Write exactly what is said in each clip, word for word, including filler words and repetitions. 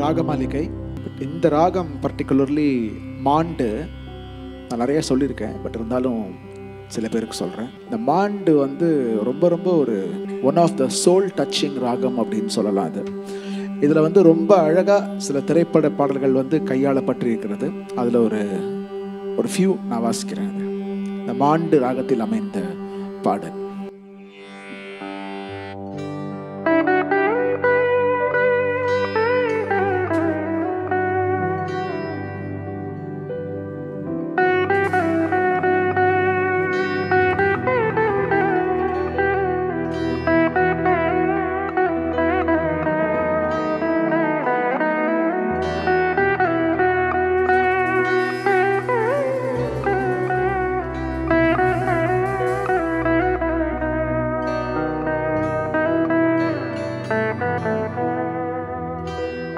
ராகமாளிகை. இந்த ராகம் பர்டிகுலர்லி மாண்டு நான் நிறைய சொல்லியிருக்கேன், பட் இருந்தாலும் சில பேருக்கு சொல்கிறேன். இந்த மாண்டு வந்து ரொம்ப ரொம்ப ஒரு one of the soul touching ragam அப்படின்னு சொல்லலாம். அது இதில் வந்து ரொம்ப அழகாக சில திரைப்பட பாடல்கள் வந்து கையாளப்பட்டிருக்கிறது. அதில் ஒரு ஒரு ஃபியூ நான் வாசிக்கிறேன். இந்த மாண்டு ராகத்தில் அமைந்த பாடல்.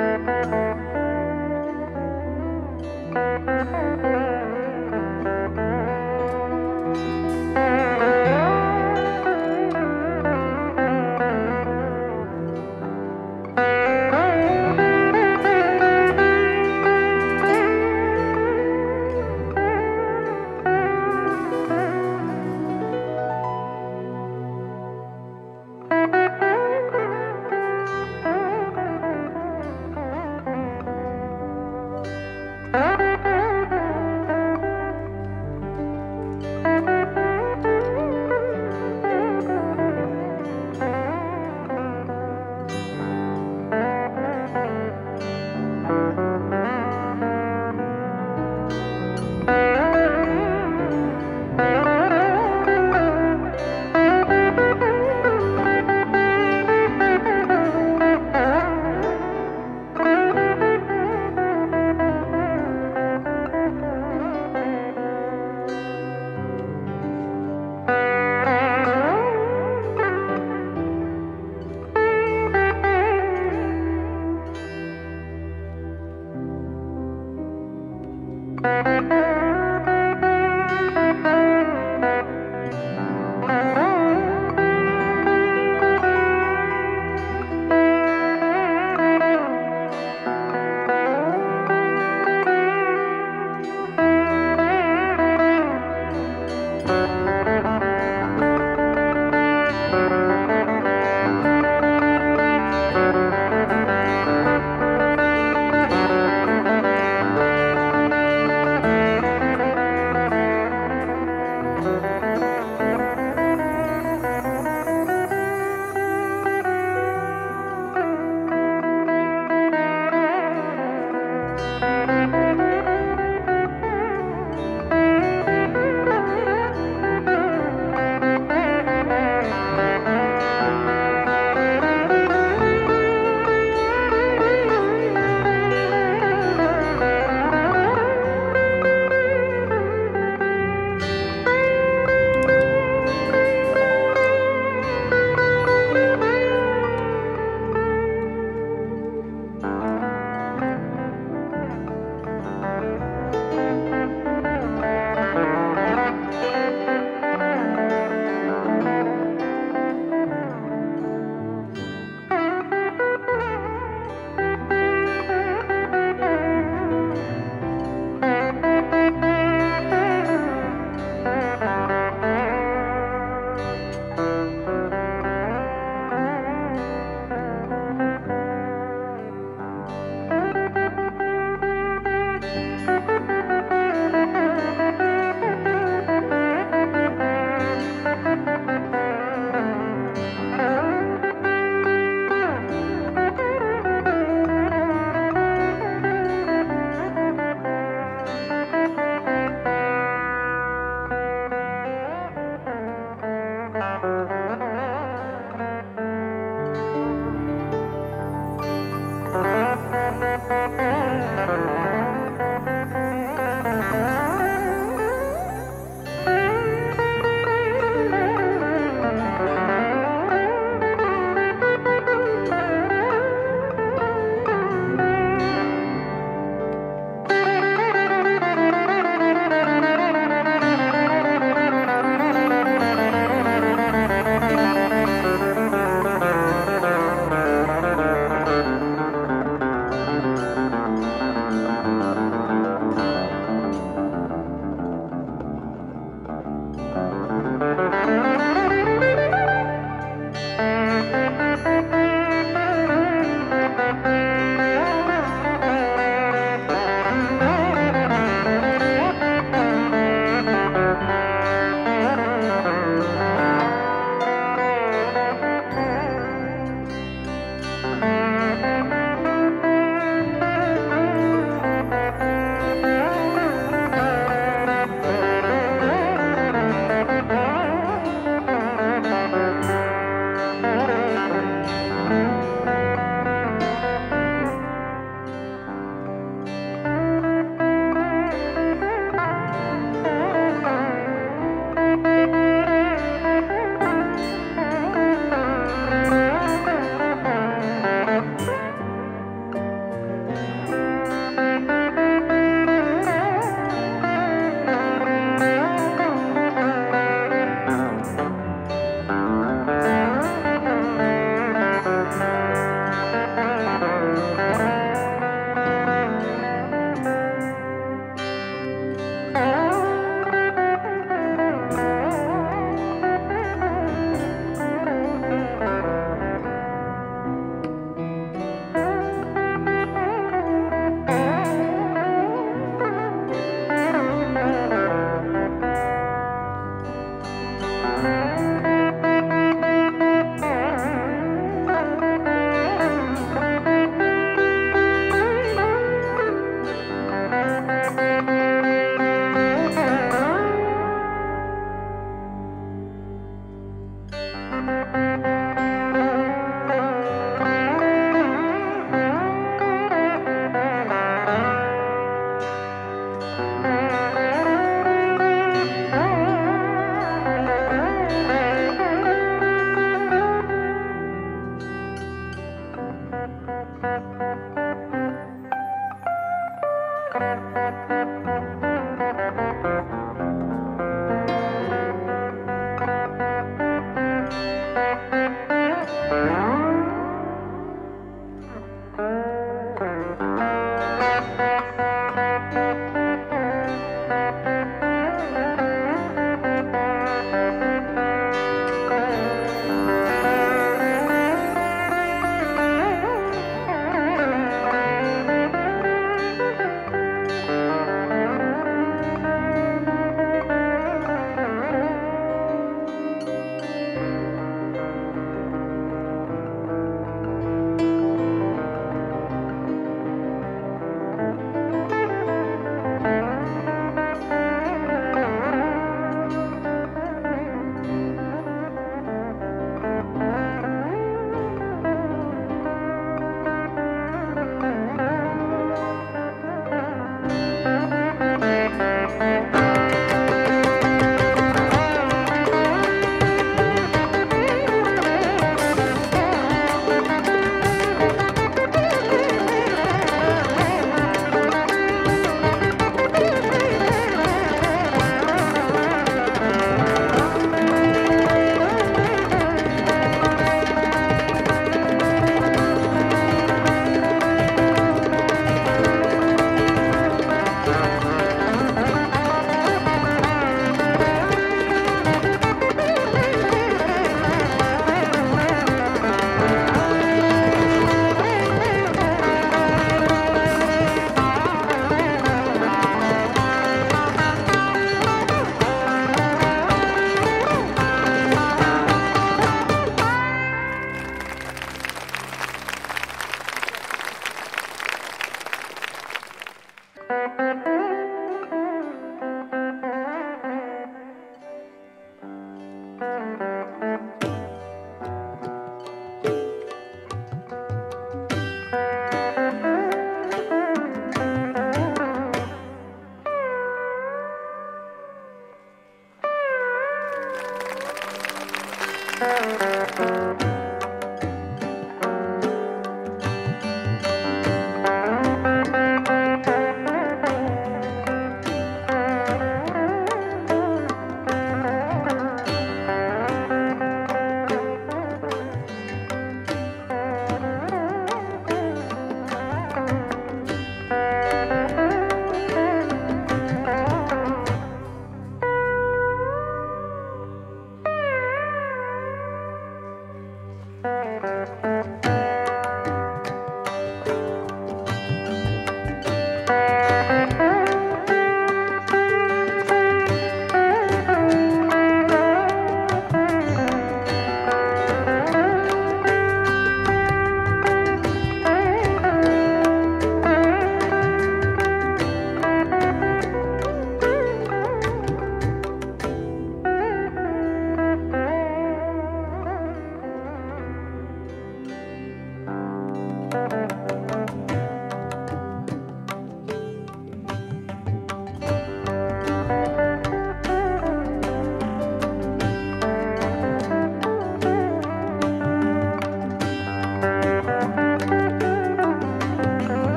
Thank you.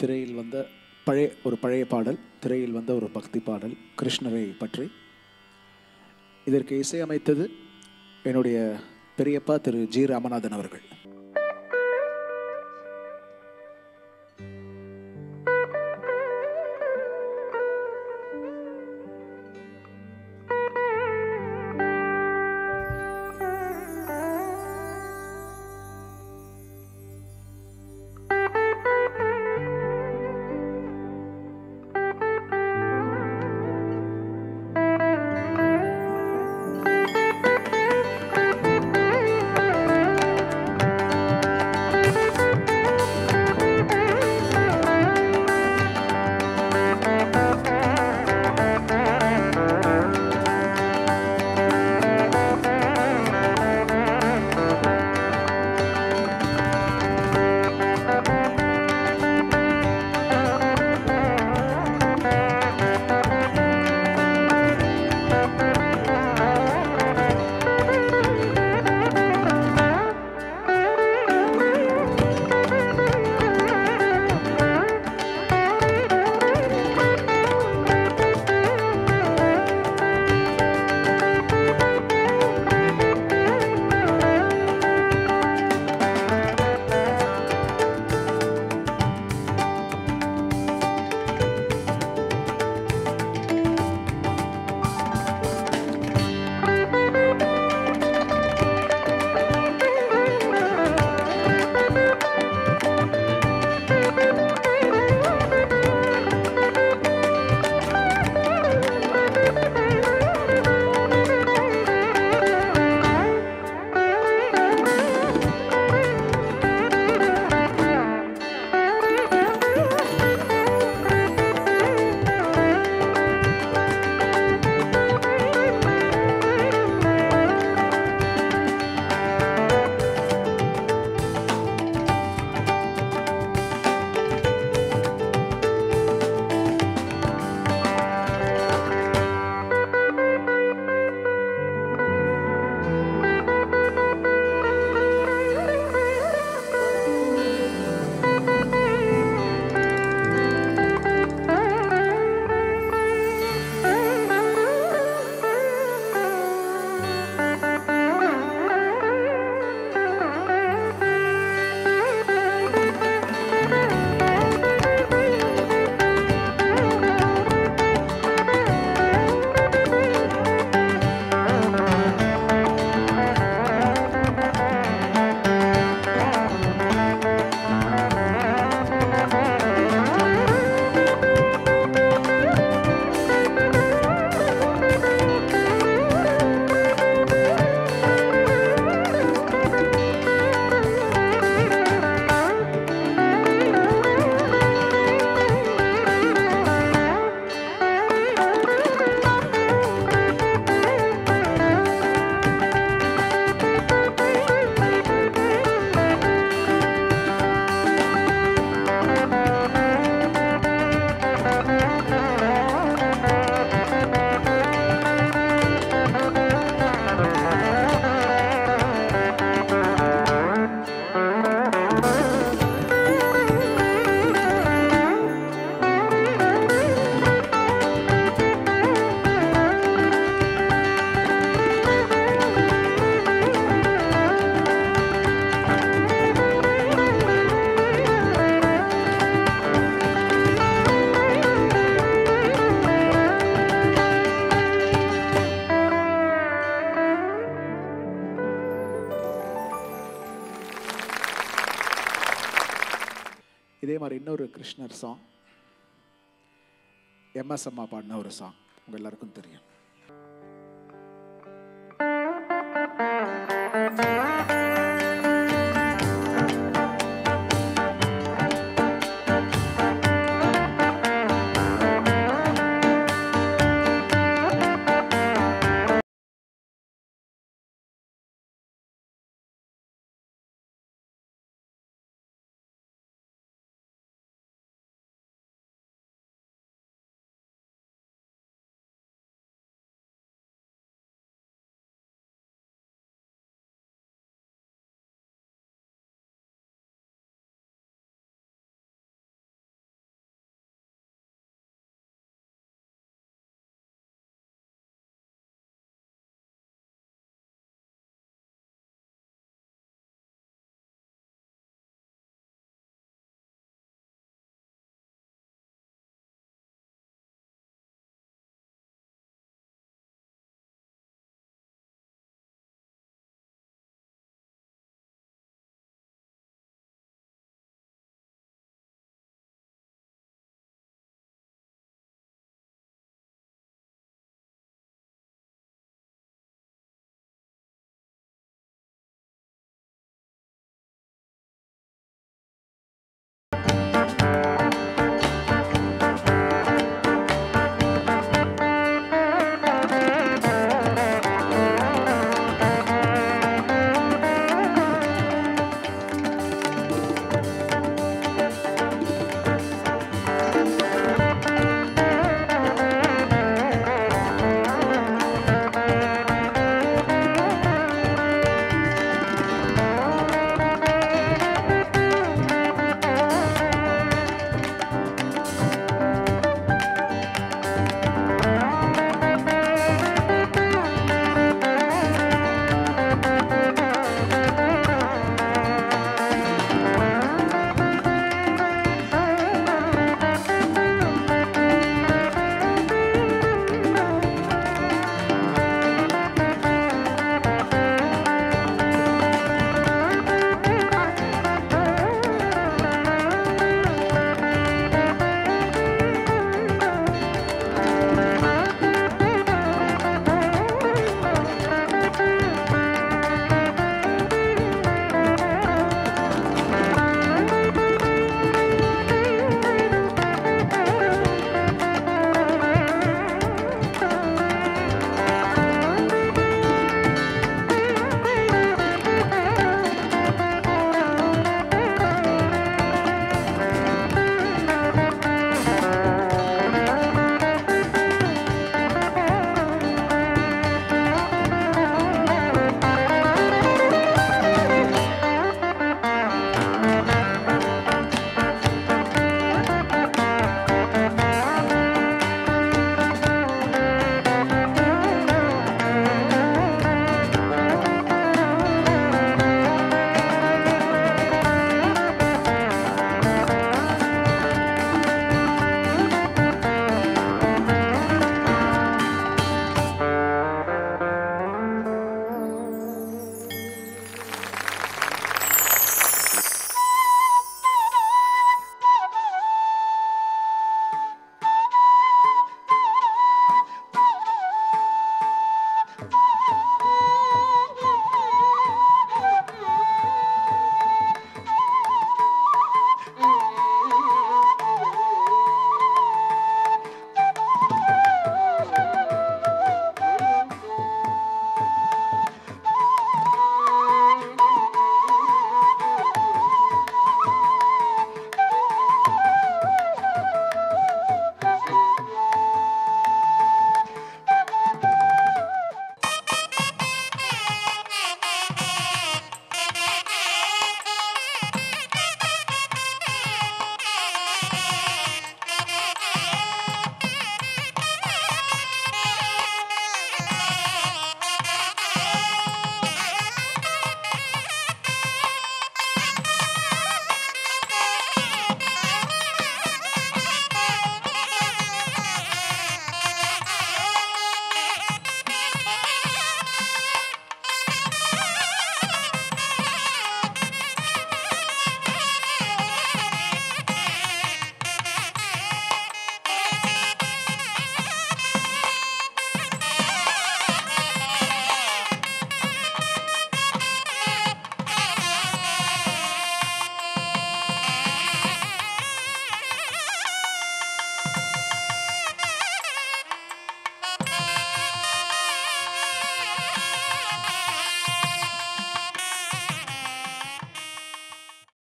திரையில் வந்த பழைய ஒரு பழைய பாடல், திரையில் வந்த ஒரு பக்தி பாடல் கிருஷ்ணரை பற்றி. இதற்கு இசையமைத்தது என்னுடைய பெரியப்பா திரு ஜி ராமநாதன் அவர்கள். இன்னொரு கிருஷ்ணர் சாங், எம் எஸ் அம்மா பாடின ஒரு சாங், உங்க எல்லாருக்கும் தெரியும்.